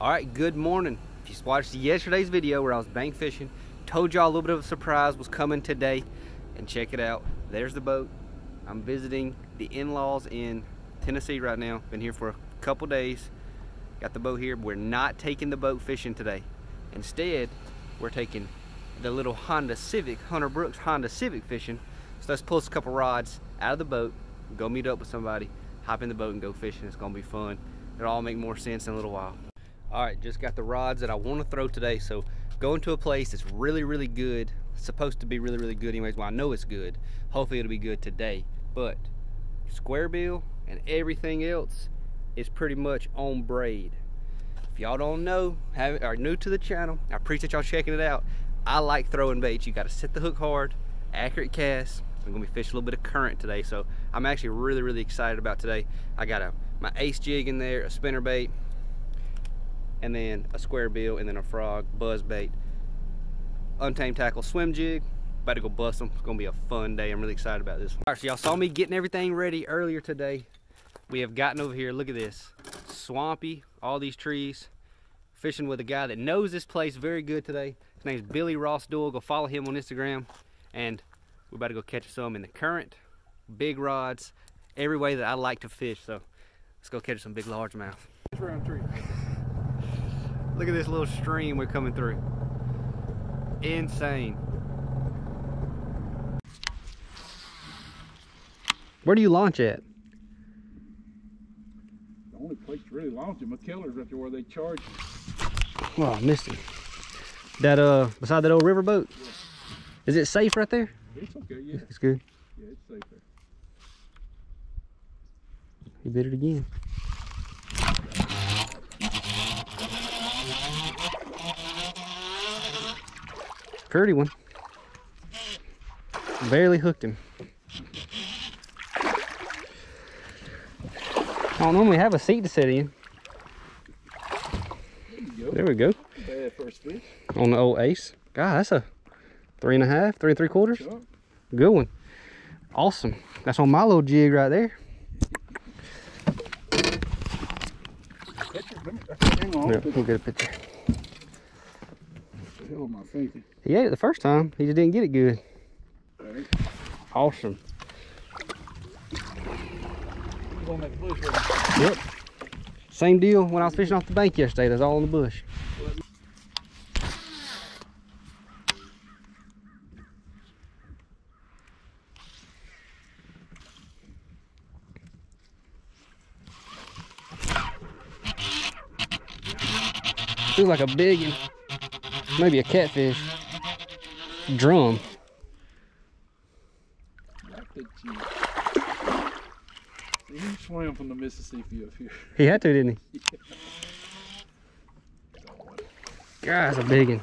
All right, good morning. If you watched yesterday's video where I was bank fishing, told y'all a little bit of a surprise was coming today, and check it out. There's the boat. I'm visiting the in-laws in Tennessee right now. Been here for a couple days. Got the boat here. We're not taking the boat fishing today. Instead, we're taking the little Honda Civic, Hunter Brooks Honda Civic fishing. So let's pull a couple rods out of the boat, go meet up with somebody, hop in the boat and go fishing. It's gonna be fun. It'll all make more sense in a little while. All right, just got the rods that I want to throw today. So going to a place that's really, really good. It's supposed to be really, really good anyways. Well, I know it's good. Hopefully it'll be good today. But square bill and everything else is pretty much on braid. If y'all don't know, are new to the channel, I appreciate y'all checking it out. I like throwing baits. You got to set the hook hard, accurate cast. I'm gonna be fishing a little bit of current today, so I'm actually really, really excited about today. I got my ace jig in there, a spinner bait, and then a square bill, and then a frog buzz bait, Untamed Tackle swim jig. About to go bust them. It's gonna be a fun day. I'm really excited about this one. All right, so y'all saw me getting everything ready earlier today. We have gotten over here. Look at this, swampy, all these trees. Fishing with a guy that knows this place very good today. His name's Billy Ross Doyle. Go follow him on Instagram, and we're about to go catch some in the current, big rods, every way that I like to fish. So let's go catch some big largemouth. Look at this little stream we're coming through. Insane. Where do you launch at? The only place to really launch at McKellar's right there where they charge you. Oh, I missed it. That beside that old river boat? Yeah. Is it safe right there? It's okay, yeah. It's good. Yeah, it's safe there. He bit it again. Pretty one. Barely hooked him. I don't normally have a seat to sit in. There we go. Bad first fish. On the old ace. God, that's a 3½, 3¾. Sure. Good one. Awesome. That's on my little jig right there. Yeah, we'll get a picture. Hell am I thinking? He ate it the first time. He just didn't get it good. Right. Awesome. He's on that bush right now. Yep. Same deal when I was fishing off the bank yesterday. That's all in the bush. Feels like a big one. Maybe a catfish. Drum. He swam from the Mississippi up here. He had to, didn't he? Yeah. God, that's a big one.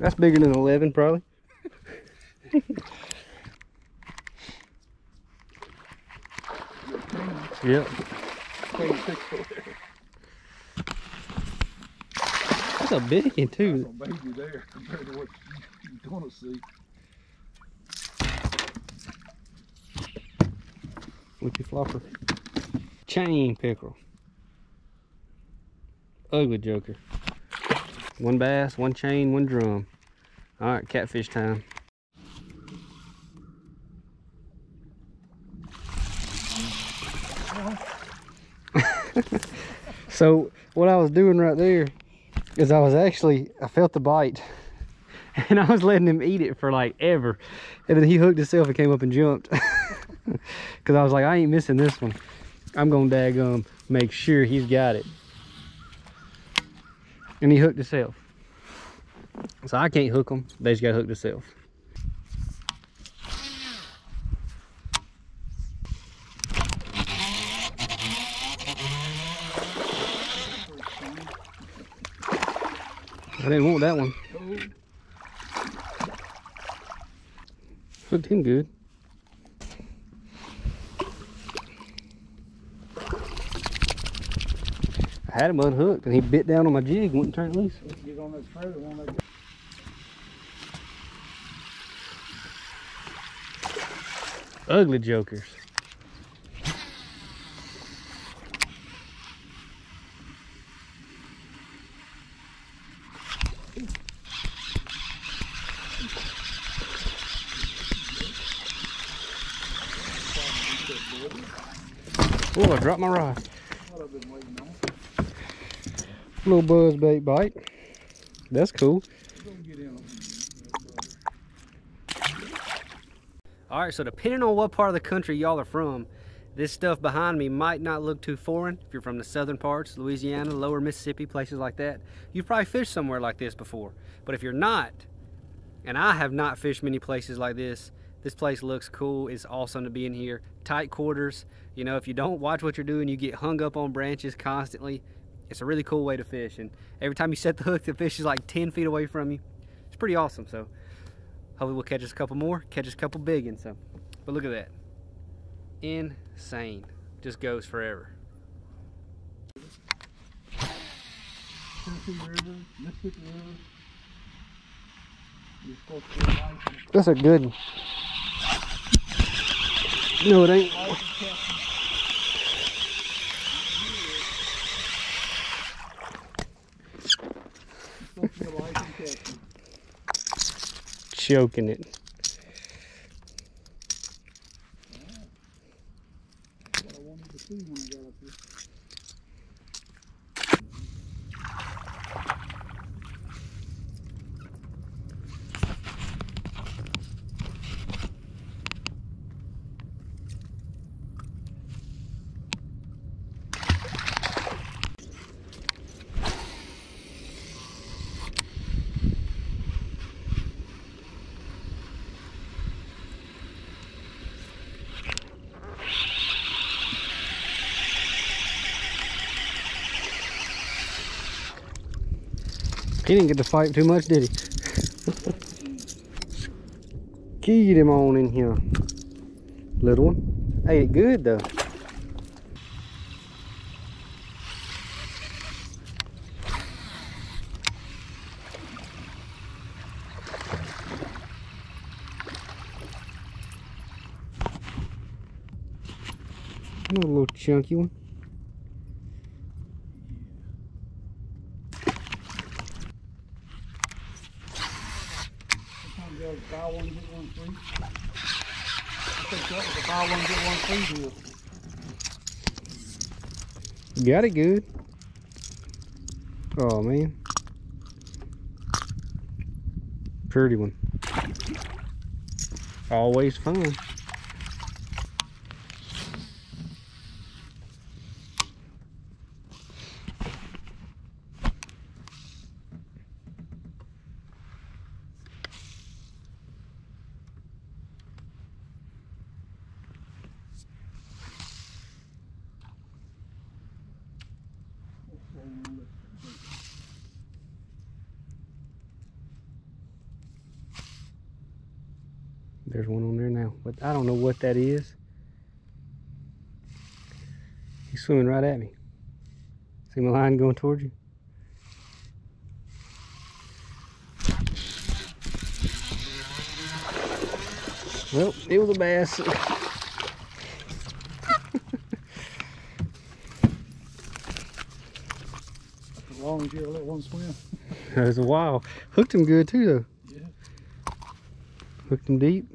That's bigger than 11 probably. Yep. A big one too. That's a baby there compared to what you're gonna see. Flippy flopper. Chain pickerel. Ugly joker. One bass, one chain, one drum. Alright, catfish time. So what I was doing right there, because I felt the bite and I was letting him eat it for like ever, and then he hooked himself and came up and jumped. Because I was like, I ain't missing this one. I'm gonna daggum make sure he's got it. And he hooked himself, so I can't hook him. They just got hooked himself. I didn't want that one. Hooked him good. I had him unhooked and he bit down on my jig, wouldn't turn loose. Ugly jokers. Oh, I dropped my rod. Little buzz bait bite. That's cool. Alright, so depending on what part of the country y'all are from, this stuff behind me might not look too foreign. If you're from the southern parts, Louisiana, lower Mississippi, places like that, you've probably fished somewhere like this before. But if you're not, and I have not fished many places like this, this place looks cool. It's awesome to be in here. Tight quarters. You know, if you don't watch what you're doing, you get hung up on branches constantly. It's a really cool way to fish, and every time you set the hook, the fish is like 10 feet away from you. It's pretty awesome, so hopefully we'll catch us a couple more, catch us a couple big ones. So, but look at that. Insane. Just goes forever. That's a good one. No, it ain't. Choking it. He didn't get to fight too much, did he? Skied him on in here. Little one. Ate it good, though. Another little chunky one. Buy one, get one free. I think that was a buy one, get one free deal. Got it good. Oh man. Pretty one. Always fun. There's one on there now, but I don't know what that is. He's swimming right at me. See my line going towards you? Well, it was a bass. As long as you let one swim. That was a while. Hooked him good too though. Hooked him deep.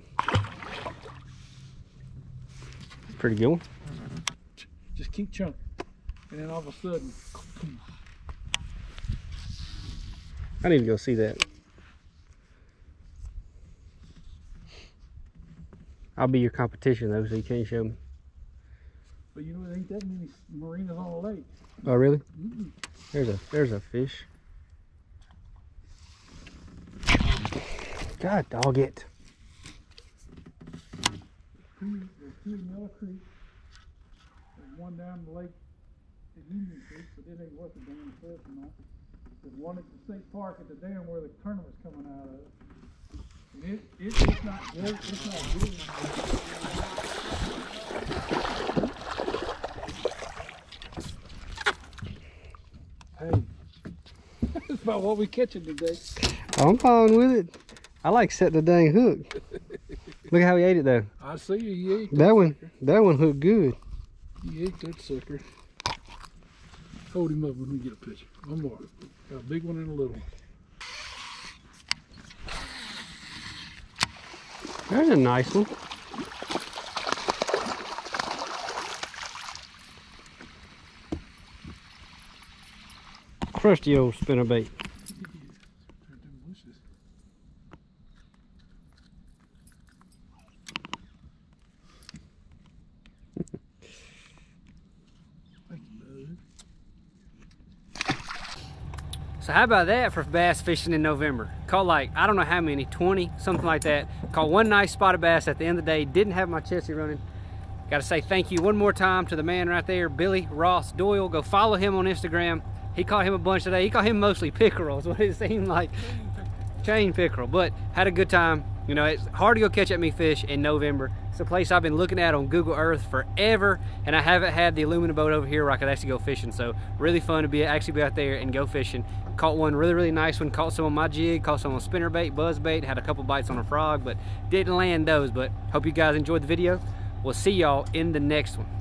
Pretty good one. Just keep chunking. And then all of a sudden. I need to go see that. I'll be your competition though, so you can't show me. But you know, there ain't that many marinas on the lake. Oh really? Mm-mm. There's a fish. God dog it. There's two in Yellow Creek. There's one down the lake at Union Creek, but it ain't what the dam says tonight. There's one at the state park at the dam where the tournament's coming out of. And it's not great, it's not good. Hey, that's about what we're catching today. I'm fine with it. I like setting the dang hook. Look at how he ate it though. I see you. You ate that one. Sucker. That one hooked good. You ate that sucker. Hold him up when we get a picture. One more. Got a big one and a little one. There's a nice one. crusty old spinnerbait. So how about that for bass fishing in November? Caught like, I don't know how many, 20, something like that. Caught one nice spot of bass at the end of the day. Didn't have my chessie running. Gotta say thank you one more time to the man right there, Billy Ross Doyle. Go follow him on Instagram. He caught him a bunch today. He caught him mostly pickerel, is what it seemed like. Chain pickerel, but had a good time. You know, it's hard to go catch at me fish in November. It's a place I've been looking at on Google Earth forever, and I haven't had the aluminum boat over here where I could actually go fishing. So really fun to actually be out there and go fishing. Caught one really, really nice one. Caught some on my jig, caught some on spinnerbait, buzzbait, had a couple bites on a frog, but didn't land those. But hope you guys enjoyed the video. We'll see y'all in the next one.